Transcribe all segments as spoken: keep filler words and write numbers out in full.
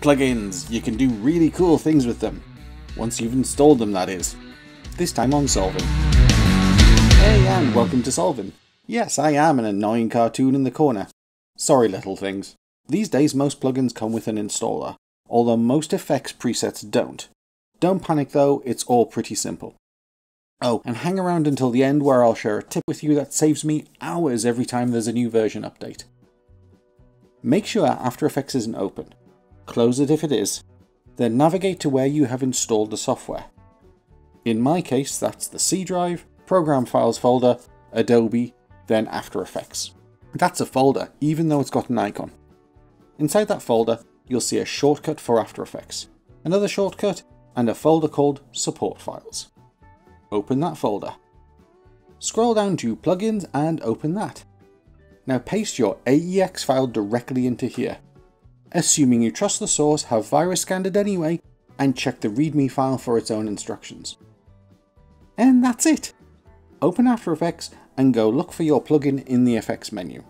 Plugins, you can do really cool things with them. Once you've installed them, that is. This time on Solvin. Hey, and welcome to Solvin. Yes, I am an annoying cartoon in the corner. Sorry, little things. These days, most plugins come with an installer, although most effects presets don't. Don't panic though, it's all pretty simple. Oh, and hang around until the end where I'll share a tip with you that saves me hours every time there's a new version update. Make sure After Effects isn't open. Close it if it is. Then navigate to where you have installed the software. In my case, that's the C drive, Program Files folder, Adobe, then After Effects. That's a folder, even though it's got an icon. Inside that folder, you'll see a shortcut for After Effects, another shortcut, and a folder called Support Files. Open that folder. Scroll down to Plugins and open that. Now paste your A E X file directly into here. Assuming you trust the source, have virus scanned it anyway, and check the readme file for its own instructions. And that's it! Open After Effects and go look for your plugin in the effects menu.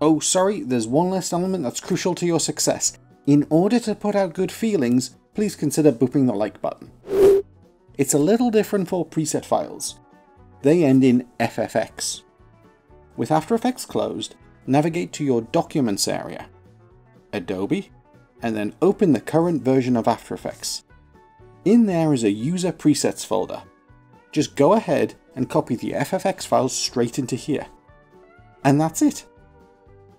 Oh sorry, there's one last element that's crucial to your success. In order to put out good feelings, please consider booping the like button. It's a little different for preset files. They end in F F X. With After Effects closed, navigate to your Documents area, Adobe, and then open the current version of After Effects. In there is a User Presets folder. Just go ahead and copy the F F X files straight into here. And that's it.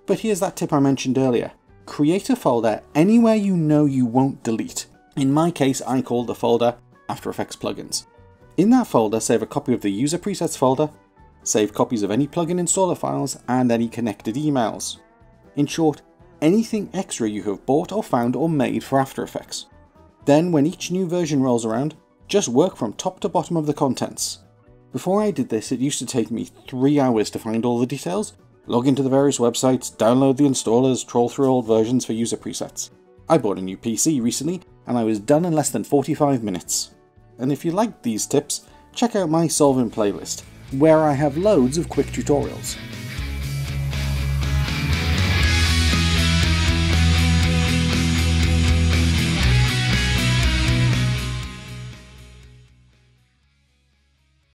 But here's that tip I mentioned earlier. Create a folder anywhere you know you won't delete. In my case, I call the folder After Effects Plugins. In that folder, save a copy of the User Presets folder, save copies of any plugin installer files, and any connected emails. In short, anything extra you have bought or found or made for After Effects. Then when each new version rolls around, just work from top to bottom of the contents. Before I did this, it used to take me three hours to find all the details, log into the various websites, download the installers, troll through old versions for user presets. I bought a new P C recently, and I was done in less than forty-five minutes. And if you liked these tips, check out my Solvin playlist, where I have loads of quick tutorials.